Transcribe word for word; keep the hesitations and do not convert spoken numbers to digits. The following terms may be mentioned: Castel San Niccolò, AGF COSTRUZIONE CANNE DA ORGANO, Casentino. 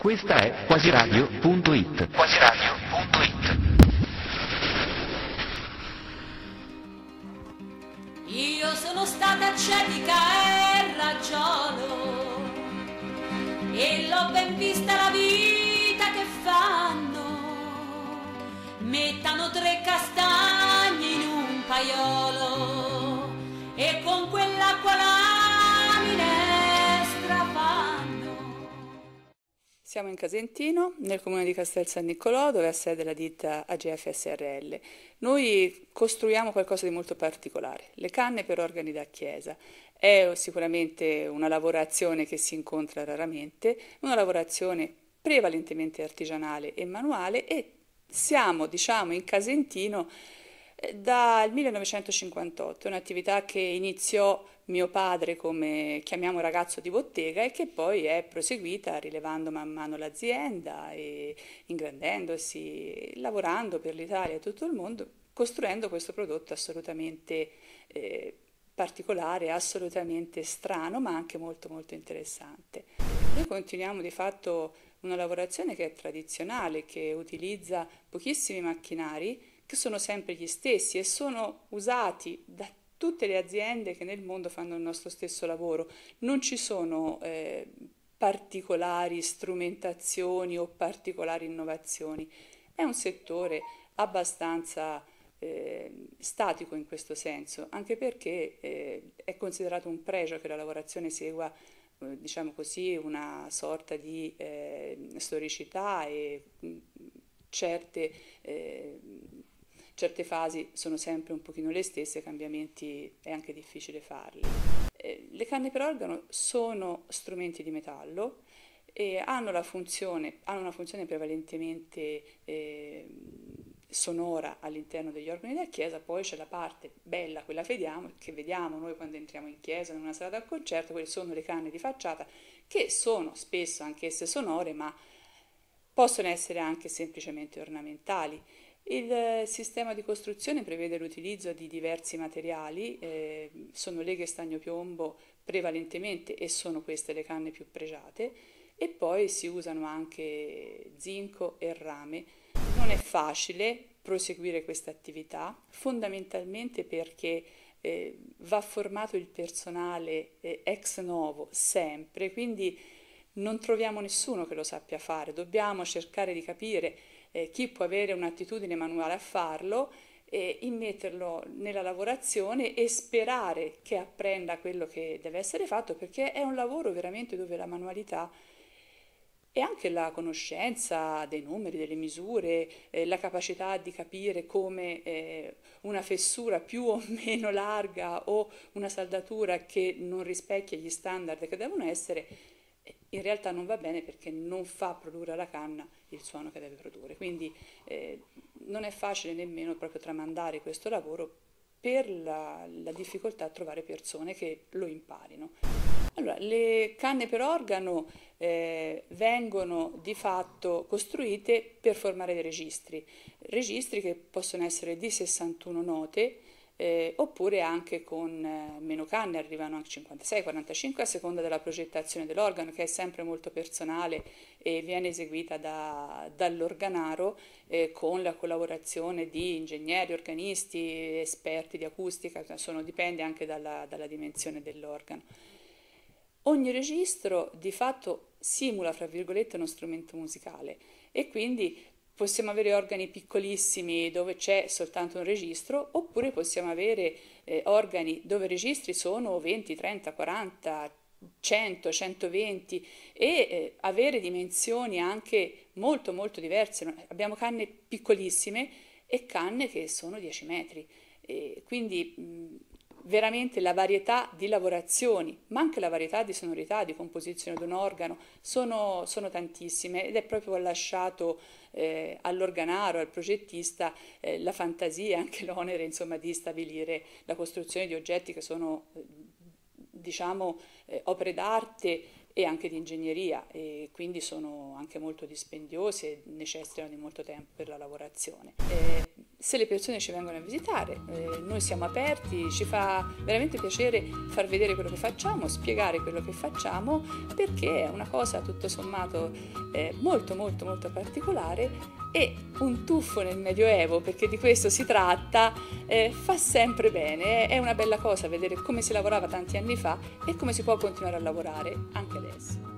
Questa è Quasiradio punto it. Quasiradio punto it. Io sono stata cetica e ragiono, e l'ho ben vista la vita che fanno. Mettano tre castagne in un paiolo e con quell'acqua la minestra fanno. Siamo in Casentino, nel comune di Castel San Niccolò, dove ha sede la ditta A G F S R L. Noi costruiamo qualcosa di molto particolare, le canne per organi da chiesa. È sicuramente una lavorazione che si incontra raramente, una lavorazione prevalentemente artigianale e manuale, e siamo, diciamo, in Casentino dal millenovecentocinquantotto, un'attività che iniziò mio padre come, chiamiamo, ragazzo di bottega, e che poi è proseguita rilevando man mano l'azienda e ingrandendosi, lavorando per l'Italia e tutto il mondo, costruendo questo prodotto assolutamente eh, particolare, assolutamente strano, ma anche molto molto interessante. Noi continuiamo di fatto una lavorazione che è tradizionale, che utilizza pochissimi macchinari, che sono sempre gli stessi e sono usati da tutte le aziende che nel mondo fanno il nostro stesso lavoro. Non ci sono eh, particolari strumentazioni o particolari innovazioni. È un settore abbastanza eh, statico in questo senso, anche perché eh, è considerato un pregio che la lavorazione segua, eh, diciamo così, una sorta di eh, storicità, e certe... Eh, Certe fasi sono sempre un pochino le stesse, cambiamenti è anche difficile farli. Le canne per organo sono strumenti di metallo e hanno, la funzione, hanno una funzione prevalentemente eh, sonora all'interno degli organi della chiesa. Poi c'è la parte bella, quella vediamo, che vediamo noi quando entriamo in chiesa, in una sala da concerto. Quelle sono le canne di facciata, che sono spesso anch'esse sonore, ma possono essere anche semplicemente ornamentali. Il sistema di costruzione prevede l'utilizzo di diversi materiali, eh, sono leghe stagno-piombo prevalentemente, e sono queste le canne più pregiate, e poi si usano anche zinco e rame. Non è facile proseguire questa attività, fondamentalmente perché eh, va formato il personale eh, ex novo sempre, quindi non troviamo nessuno che lo sappia fare, dobbiamo cercare di capire Eh, chi può avere un'attitudine manuale a farlo, eh, immetterlo nella lavorazione e sperare che apprenda quello che deve essere fatto, perché è un lavoro veramente dove la manualità e anche la conoscenza dei numeri, delle misure, eh, la capacità di capire come eh, una fessura più o meno larga o una saldatura che non rispecchia gli standard che devono essere, in realtà non va bene, perché non fa produrre alla canna il suono che deve produrre. Quindi eh, non è facile nemmeno proprio tramandare questo lavoro, per la, la difficoltà a trovare persone che lo imparino. Allora, le canne per organo eh, vengono di fatto costruite per formare dei registri, registri che possono essere di sessantuno note, Eh, oppure anche con eh, meno canne, arrivano anche cinquantasei quarantacinque a seconda della progettazione dell'organo, che è sempre molto personale e viene eseguita da, dall'organaro eh, con la collaborazione di ingegneri, organisti, esperti di acustica. Sono, dipende anche dalla, dalla dimensione dell'organo. Ogni registro di fatto simula, fra virgolette, uno strumento musicale, e quindi possiamo avere organi piccolissimi dove c'è soltanto un registro, oppure possiamo avere eh, organi dove i registri sono venti, trenta, quaranta, cento, centoventi, e eh, avere dimensioni anche molto molto diverse. Abbiamo canne piccolissime e canne che sono dieci metri, e quindi mh, veramente la varietà di lavorazioni, ma anche la varietà di sonorità, di composizione di un organo, sono, sono tantissime, ed è proprio lasciato Eh, all'organaro, al progettista, eh, la fantasia, anche l'onere, insomma, di stabilire la costruzione di oggetti che sono eh, diciamo eh, opere d'arte e anche di ingegneria, e quindi sono anche molto dispendiose e necessitano di molto tempo per la lavorazione. Eh, se le persone ci vengono a visitare, eh, noi siamo aperti, ci fa veramente piacere far vedere quello che facciamo, spiegare quello che facciamo, perché è una cosa tutto sommato eh, molto molto molto particolare, e un tuffo nel Medioevo, perché di questo si tratta, eh, fa sempre bene, è una bella cosa vedere come si lavorava tanti anni fa e come si può continuare a lavorare anche adesso.